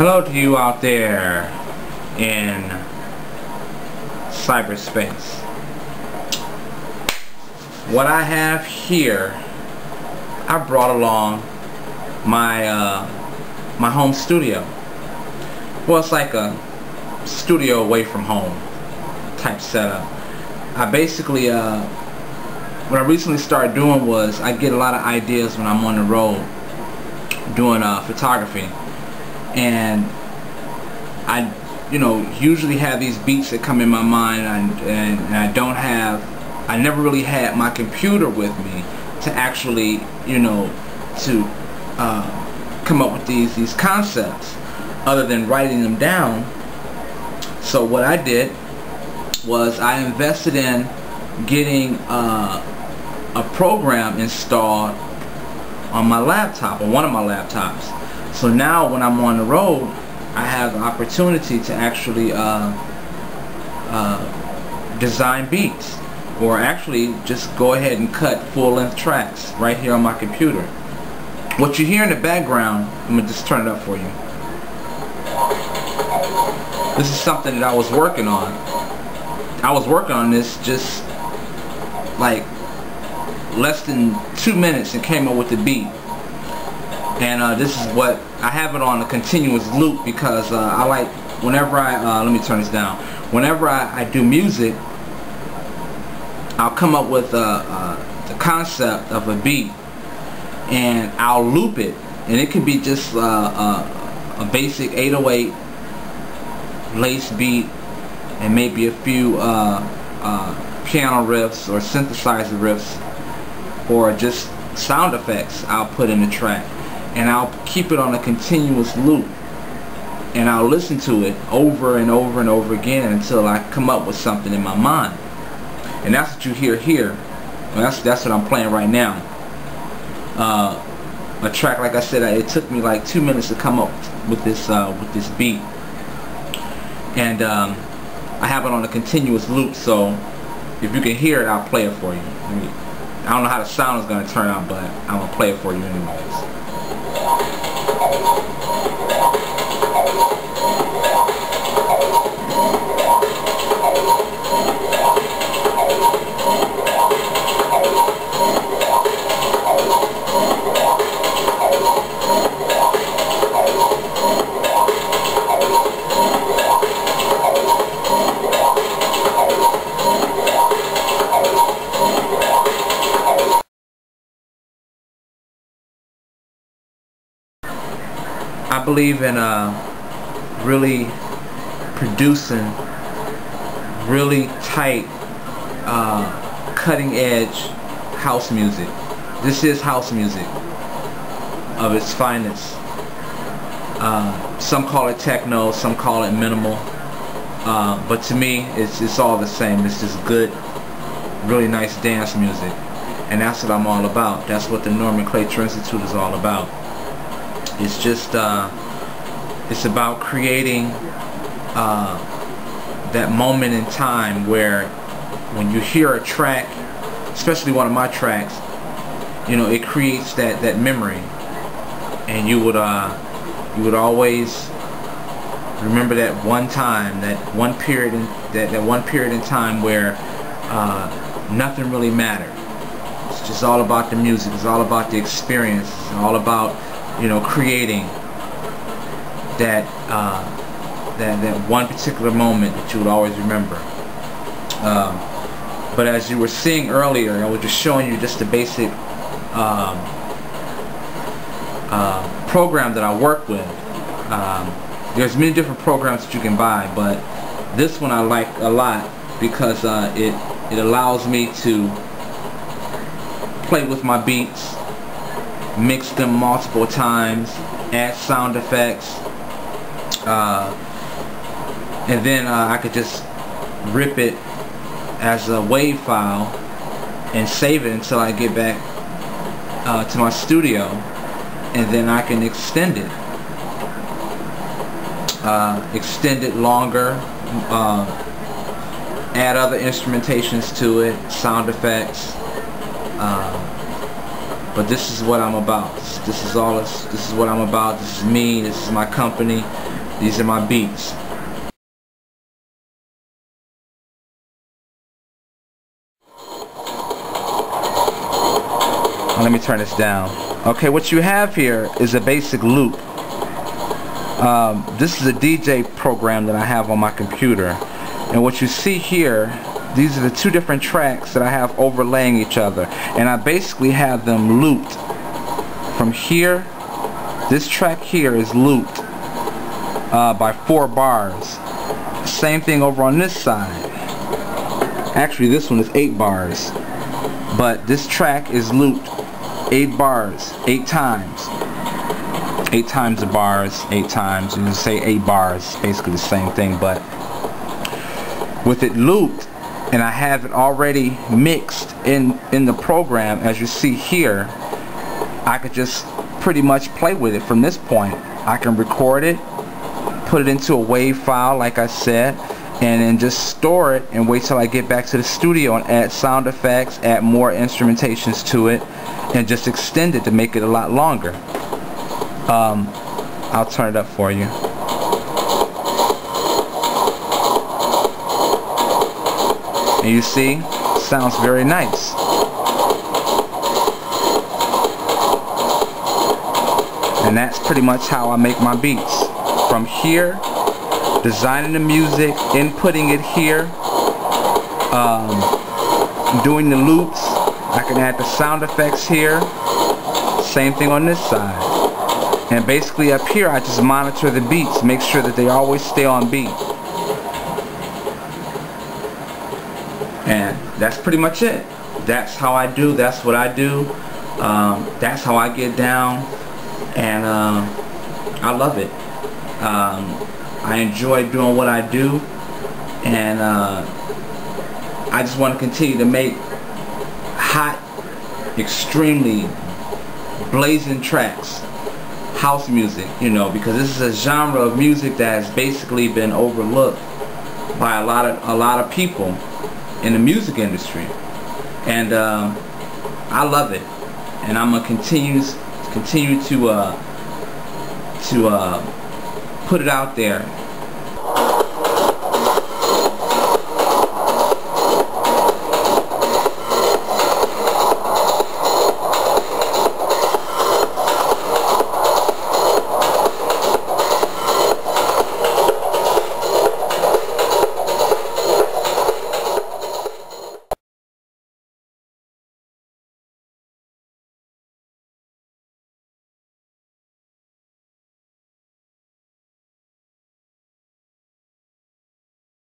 Hello to you out there in cyberspace. What I have here, I brought along my my home studio. Well, it's like a studio away from home type setup. I basically what I recently started doing was I get a lot of ideas when I'm on the road doing photography. And I, you know, usually have these beats that come in my mind, and I never really had my computer with me to actually, you know, to come up with these concepts other than writing them down. So what I did was I invested in getting a program installed on my laptop, on one of my laptops. So now when I'm on the road, I have an opportunity to actually design beats, or actually just go ahead and cut full-length tracks right here on my computer. What you hear in the background, I'm going to just turn it up for you. This is something that I was working on. I was working on this just like less than 2 minutes and came up with the beat. And this is what, I have it on a continuous loop because I like, whenever I, let me turn this down. Whenever I do music, I'll come up with the concept of a beat and I'll loop it. And it can be just a basic 808 lace beat and maybe a few piano riffs or synthesizer riffs or just sound effects I'll put in the track. And I'll keep it on a continuous loop, and I'll listen to it over and over and over again until I come up with something in my mind. And that's what you hear here. And that's what I'm playing right now. A track, like I said, it took me like 2 minutes to come up with this beat, and I have it on a continuous loop. So if you can hear it, I'll play it for you. I don't know how the sound is going to turn out, but I'm gonna play it for you anyways. I believe in really producing really tight, cutting edge house music. This is house music of its finest. Some call it techno, some call it minimal, but to me it's all the same. It's just good, really nice dance music, and that's what I'm all about. That's what the Norma Clayture Institute is all about. It's just, it's about creating that moment in time where when you hear a track, especially one of my tracks, you know, it creates that memory. And you would always remember that one time, that one period in time where nothing really mattered. It's just all about the music. It's all about the experience. It's all about, you know, creating that one particular moment that you would always remember. But as you were seeing earlier, I was just showing you just the basic program that I work with. There's many different programs that you can buy, but this one I like a lot because it allows me to play with my beats, mix them multiple times, add sound effects, and then I could just rip it as a WAV file and save it until I get back to my studio, and then I can extend it longer, add other instrumentations to it, sound effects. But this is what I'm about. This is all. This is what I'm about. This is me. This is my company. These are my beats. Let me turn this down. Okay, what you have here is a basic loop. This is a DJ program that I have on my computer. And what you see here, these are the two different tracks that I have overlaying each other. And I basically have them looped. From here, this track here is looped by 4 bars. Same thing over on this side. Actually, this one is 8 bars. But this track is looped 8 bars, 8 times. 8 times the bars, 8 times. You can say 8 bars, basically the same thing, but with it looped, and I have it already mixed in the program, as you see here. I could just pretty much play with it from this point. I can record it, put it into a WAV file like I said, and then just store it and wait till I get back to the studio and add sound effects, add more instrumentations to it, and just extend it to make it a lot longer. I'll turn it up for you. And you see, sounds very nice. And that's pretty much how I make my beats. From here, designing the music, inputting it here, doing the loops. I can add the sound effects here. Same thing on this side. And basically up here, I just monitor the beats, make sure that they always stay on beat. And that's pretty much it. That's how I do. That's what I do. That's how I get down. And I love it. I enjoy doing what I do, and I just want to continue to make hot, extremely blazing tracks, house music, you know, because this is a genre of music that has basically been overlooked by a lot of people in the music industry, and I love it, and I'm gonna continue to put it out there